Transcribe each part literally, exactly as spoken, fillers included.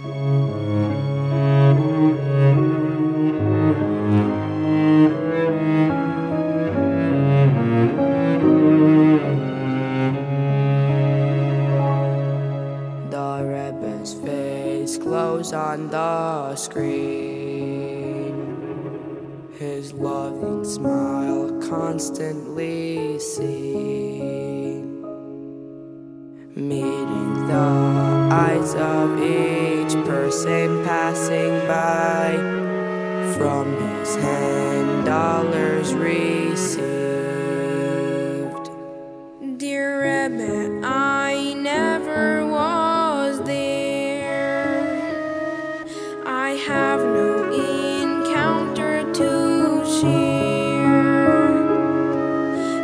The Rebbe's face glows on the screen. His loving smile constantly seen, meeting the eyes of each person passing by. From his hand dollars received. Dear Rebbe, I never was I have no encounter to share.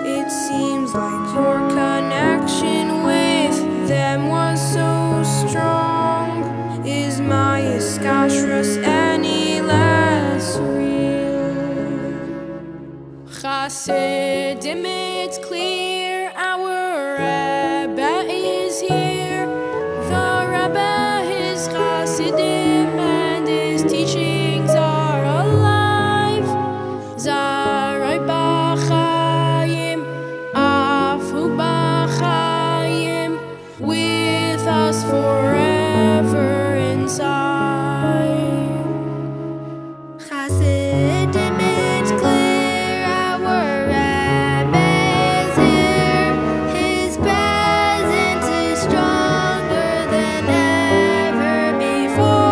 It seems like your connection with them was so strong. Is my iskashrus any less real? Chassidim, it's clear our Rebbe is here. The Rebbe is Chassidim, and his teachings are alive. Zarai b'chaim, afu b'chaim, with us forever inside. Chassidim, it's clear our Rebbe is here. His presence is stronger than ever before.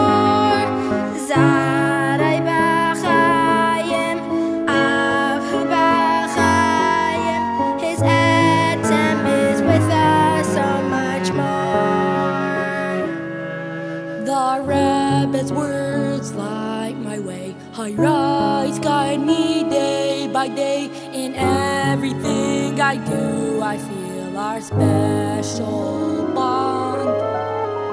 The Rebbe's words light my way. Hoira'ois guide me day by day. In everything I do, I feel our special bond.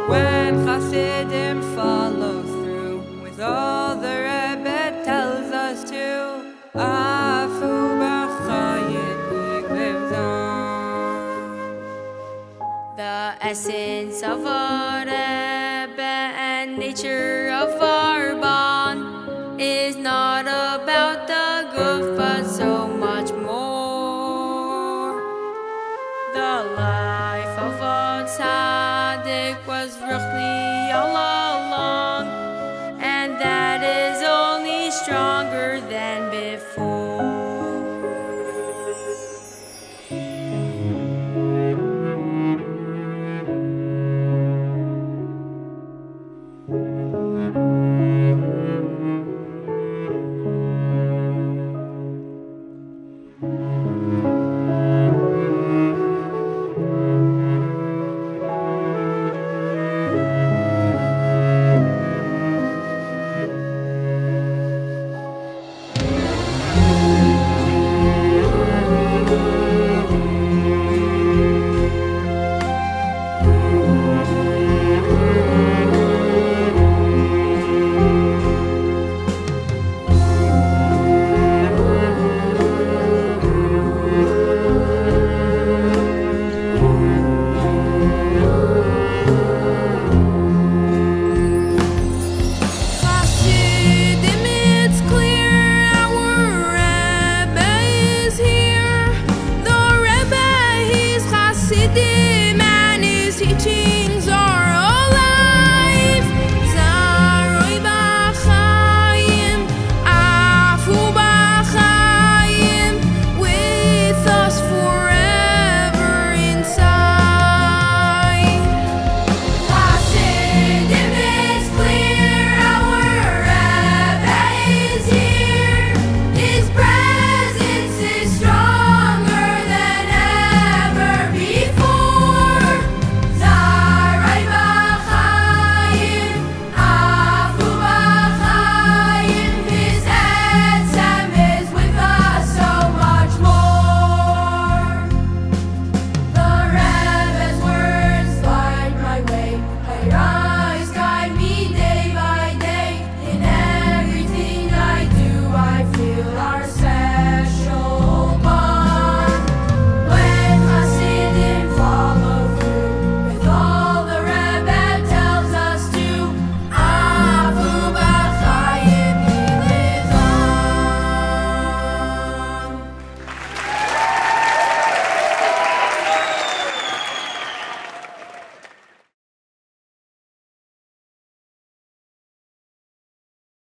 When Chassidim follow through with all the Rebbe tells us to, Afu b'chaim, he lives on. The essence of our Rebbe, nature of our bond, is not about the goof, but so much more. The life of a tzaddik was ruchni Allah.